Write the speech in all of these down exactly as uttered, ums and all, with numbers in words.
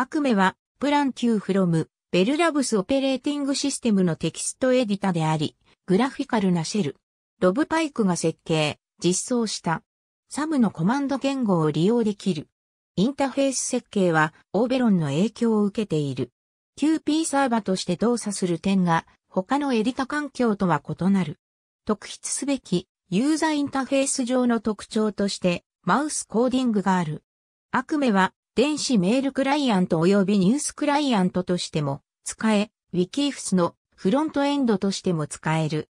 悪夢は、Plan ナイン from Bell Labs オペレーティングシステムのテキストエディタであり、グラフィカルなシェル。ロブ・パイクが設計、実装した。sam のコマンド言語を利用できる。インターフェース設計は、Oberon の影響を受けている。ナインピー サーバとして動作する点が、他のエディタ環境とは異なる。特筆すべき、ユーザーインターフェース上の特徴として、マウスコーディングがある。悪夢は、電子メールクライアント及びニュースクライアントとしても使え、Wikifs のフロントエンドとしても使える。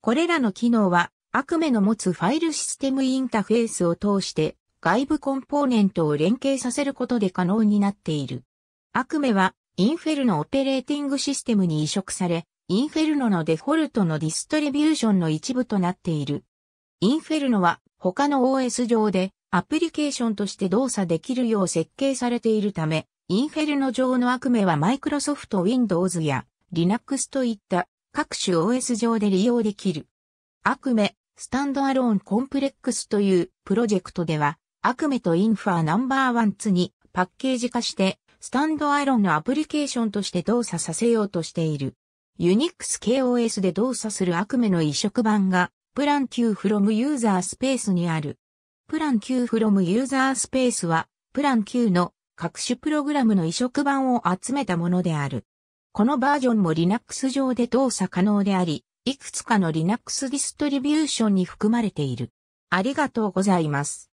これらの機能は、悪夢の持つファイルシステムインターフェースを通して外部コンポーネントを連携させることで可能になっている。悪夢は、Inferno オペレーティングシステムに移植され、Inferno のデフォルトのディストリビューションの一部となっている。Inferno は他の オーエス 上で、アプリケーションとして動作できるよう設計されているため、Inferno 上の悪夢は Microsoft Windows や Linux といった各種 オーエス 上で利用できる。悪夢、スタンドアローンコンプレックスというプロジェクトでは、悪夢と Inferno ナンバーワンツにパッケージ化して、スタンドアローンのアプリケーションとして動作させようとしている。Unix 系 オーエス で動作する悪夢の移植版が、Plan ナイン from ユーザースペースにある。Plan ナイン from ユーザースペースは、Plan ナインの各種プログラムの移植版を集めたものである。このバージョンも Linux 上で動作可能であり、いくつかの Linux ディストリビューションに含まれている。ありがとうございます。